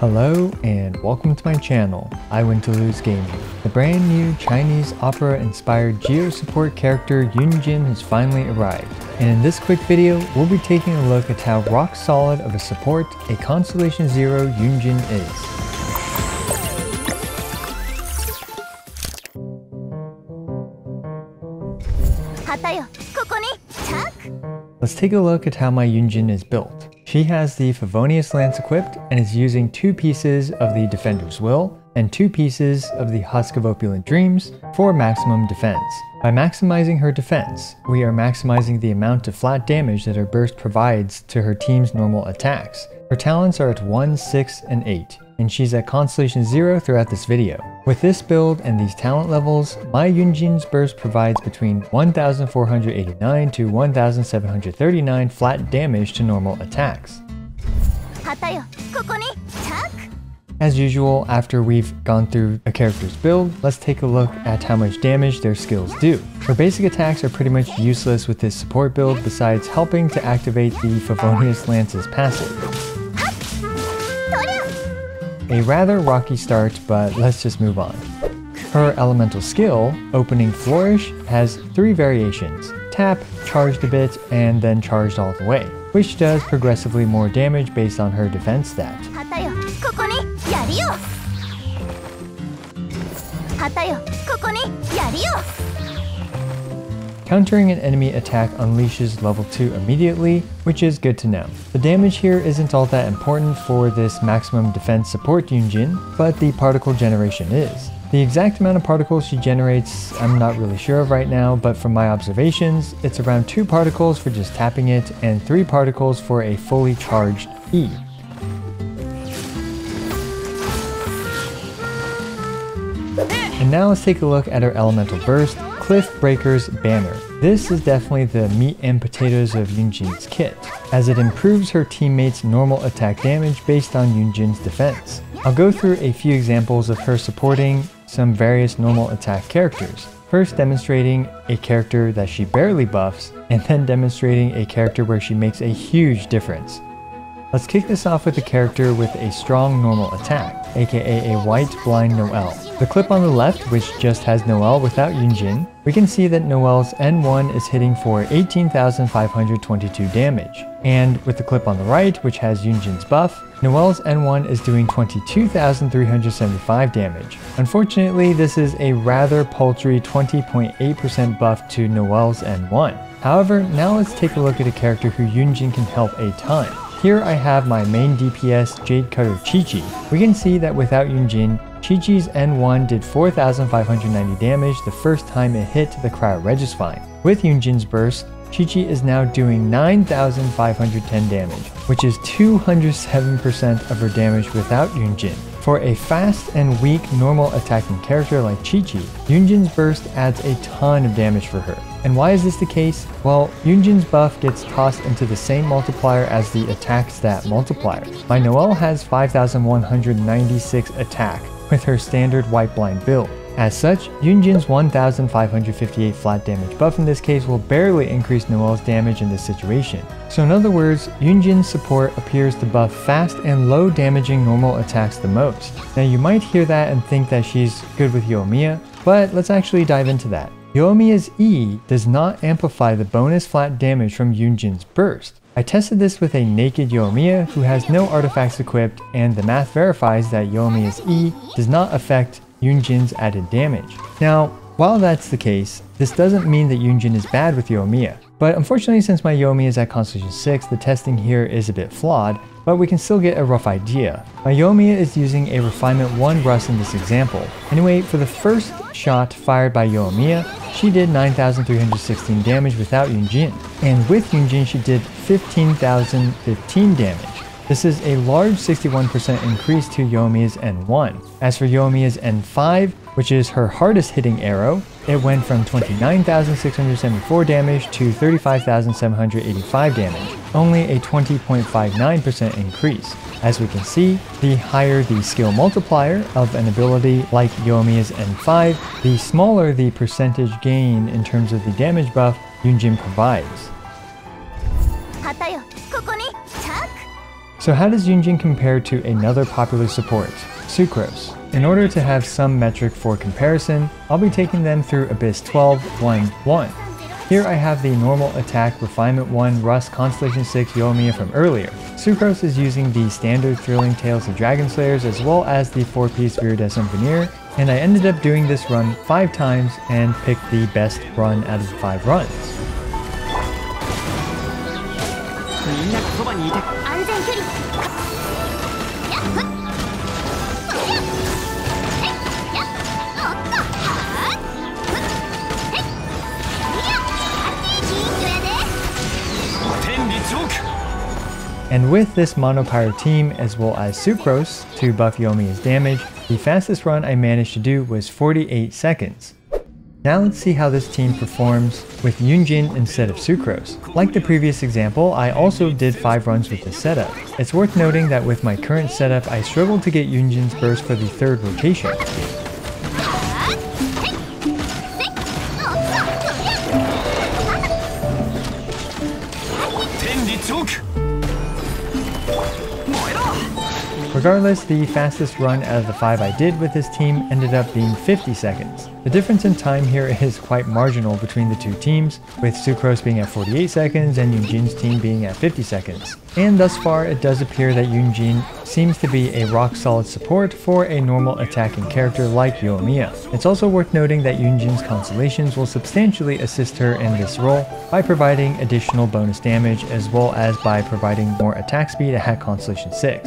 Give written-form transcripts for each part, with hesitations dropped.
Hello and welcome to my channel, IWinToLose Gaming. The brand new Chinese opera-inspired Geo support character Yunjin has finally arrived, and in this quick video, we'll be taking a look at how rock solid of a support, a Constellation Zero Yunjin is. Let's take a look at how my Yunjin is built. She has the Favonius Lance equipped and is using 2 pieces of the Defender's Will and 2 pieces of the Husk of Opulent Dreams for maximum defense. By maximizing her defense, we are maximizing the amount of flat damage that her burst provides to her team's normal attacks. Her talents are at 1, 6, and 8, and she's at Constellation 0 throughout this video. With this build and these talent levels, my Yunjin's burst provides between 1,489 to 1,739 flat damage to normal attacks. As usual, after we've gone through a character's build, let's take a look at how much damage their skills do. Her basic attacks are pretty much useless with this support build besides helping to activate the Favonius Lance's passive. A rather rocky start, but let's just move on. Her elemental skill, Opening Flourish, has 3 variations: tap, charged a bit, and then charged all the way, which does progressively more damage based on her defense stat. Countering an enemy attack unleashes level 2 immediately, which is good to know. The damage here isn't all that important for this maximum defense support Yunjin, but the particle generation is. The exact amount of particles she generates I'm not really sure of right now, but from my observations, it's around 2 particles for just tapping it and 3 particles for a fully charged E. And now let's take a look at her elemental burst, Cliff Breaker's Banner. This is definitely the meat and potatoes of Yunjin's kit, as it improves her teammates' normal attack damage based on Yunjin's defense. I'll go through a few examples of her supporting some various normal attack characters, first demonstrating a character that she barely buffs, and then demonstrating a character where she makes a huge difference. Let's kick this off with a character with a strong normal attack, aka a white blind Noelle. The clip on the left, which just has Noelle without Yunjin, we can see that Noelle's N1 is hitting for 18,522 damage. And with the clip on the right, which has Yunjin's buff, Noelle's N1 is doing 22,375 damage. Unfortunately, this is a rather paltry 20.8% buff to Noelle's N1. However, now let's take a look at a character who Yunjin can help a ton. Here I have my main DPS, Jade Cutter Qiqi. We can see that without Yunjin, Qiqi's N1 did 4,590 damage the first time it hit the Cryo Regisvine. With Yunjin's burst, Qiqi is now doing 9,510 damage, which is 207% of her damage without Yunjin. For a fast and weak normal attacking character like Qiqi, Yunjin's burst adds a ton of damage for her. And why is this the case? Well, Yunjin's buff gets tossed into the same multiplier as the attack stat multiplier. My Noelle has 5,196 attack with her standard white blind build. As such, Yunjin's 1,558 flat damage buff in this case will barely increase Noelle's damage in this situation. So in other words, Yunjin's support appears to buff fast and low damaging normal attacks the most. Now you might hear that and think that she's good with Yoimiya, but let's actually dive into that. Yoimiya's E does not amplify the bonus flat damage from Yunjin's burst. I tested this with a naked Yoimiya who has no artifacts equipped, and the math verifies that Yoimiya's E does not affect Yunjin's added damage. Now, while that's the case, this doesn't mean that Yunjin is bad with Yoimiya. But unfortunately, since my Yoimiya is at Constellation 6, the testing here is a bit flawed, but we can still get a rough idea. My Yoimiya is using a Refinement 1 Rust in this example. Anyway, for the first shot fired by Yoimiya, she did 9,316 damage without Yunjin. And with Yunjin, she did 15,015 damage. This is a large 61% increase to Yoimiya's N1. As for Yoimiya's N5, which is her hardest hitting arrow, it went from 29,674 damage to 35,785 damage, only a 20.59% increase. As we can see, the higher the skill multiplier of an ability like Yoimiya's N5, the smaller the percentage gain in terms of the damage buff Yunjin provides. So how does Yunjin compare to another popular support, Sucrose? In order to have some metric for comparison, I'll be taking them through Abyss 12, 1-1. Here I have the normal attack Refinement 1 Rust Constellation 6 Yoimiya from earlier. Sucrose is using the standard Thrilling Tales of Dragon Slayers as well as the 4-piece Viridescent Veneer, and I ended up doing this run 5 times and picked the best run out of the 5 runs. And with this Mono Pyro team as well as Sucrose to buff Yoimiya's damage, the fastest run I managed to do was 48 seconds. Now let's see how this team performs with Yunjin instead of Sucrose. Like the previous example, I also did 5 runs with this setup. It's worth noting that with my current setup, I struggled to get Yunjin's burst for the 3rd rotation. Regardless, the fastest run out of the 5 I did with this team ended up being 50 seconds. The difference in time here is quite marginal between the two teams, with Sucrose being at 48 seconds and Yunjin's team being at 50 seconds. And thus far, it does appear that Yunjin seems to be a rock-solid support for a normal attacking character like Yoimiya. It's also worth noting that Yunjin's constellations will substantially assist her in this role by providing additional bonus damage as well as by providing more attack speed at Constellation 6.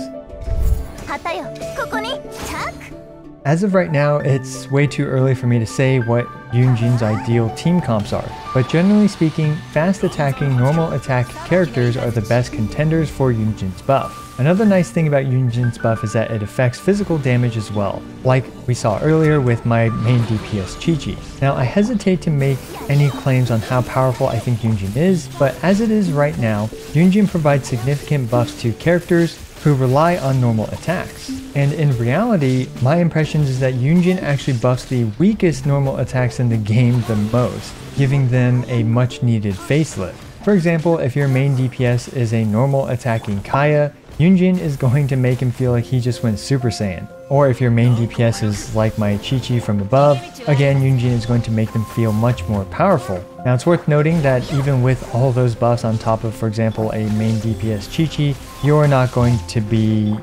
As of right now, it's way too early for me to say what Yunjin's ideal team comps are, but generally speaking, fast attacking normal attack characters are the best contenders for Yunjin's buff. Another nice thing about Yunjin's buff is that it affects physical damage as well, like we saw earlier with my main DPS Qiqi. Now I hesitate to make any claims on how powerful I think Yunjin is, but as it is right now, Yunjin provides significant buffs to characters who rely on normal attacks. And in reality, my impression is that Yunjin actually buffs the weakest normal attacks in the game the most, giving them a much needed facelift. For example, if your main DPS is a normal attacking Kaya, Yunjin is going to make him feel like he just went Super Saiyan. Or if your main DPS is like my Qiqi from above, again Yunjin is going to make them feel much more powerful. Now it's worth noting that even with all those buffs on top of, for example, a main DPS Qiqi, you're not going to be,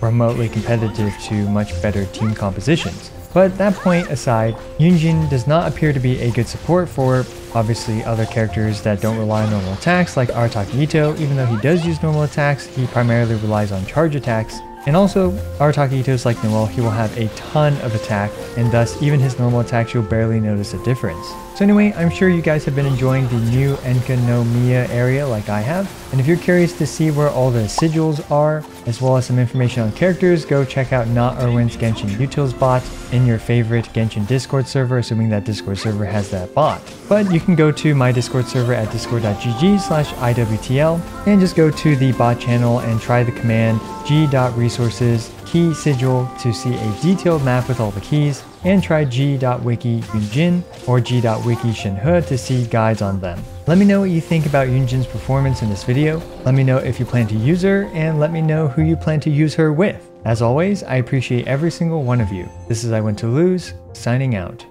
remotely competitive to much better team compositions. But that point aside, Yunjin does not appear to be a good support for obviously other characters that don't rely on normal attacks like Arataki Ito. Even though he does use normal attacks, he primarily relies on charge attacks. And also, Arataki Ito's like Noelle, he will have a ton of attack, and thus even his normal attacks you'll barely notice a difference. So anyway, I'm sure you guys have been enjoying the new Enkanomiya area like I have, and if you're curious to see where all the sigils are, as well as some information on characters, go check out NotErwin's Genshin Utils bot in your favorite Genshin Discord server, assuming that Discord server has that bot. But you can go to my Discord server at discord.gg/IWTL, and just go to the bot channel and try the command g.resources/key-sigil to see a detailed map with all the keys, and try g.wiki-yunjin or g.wiki-shenhe to see guides on them. Let me know what you think about Yunjin's performance in this video, let me know if you plan to use her, and let me know who you plan to use her with. As always, I appreciate every single one of you. This is IWinToLose, signing out.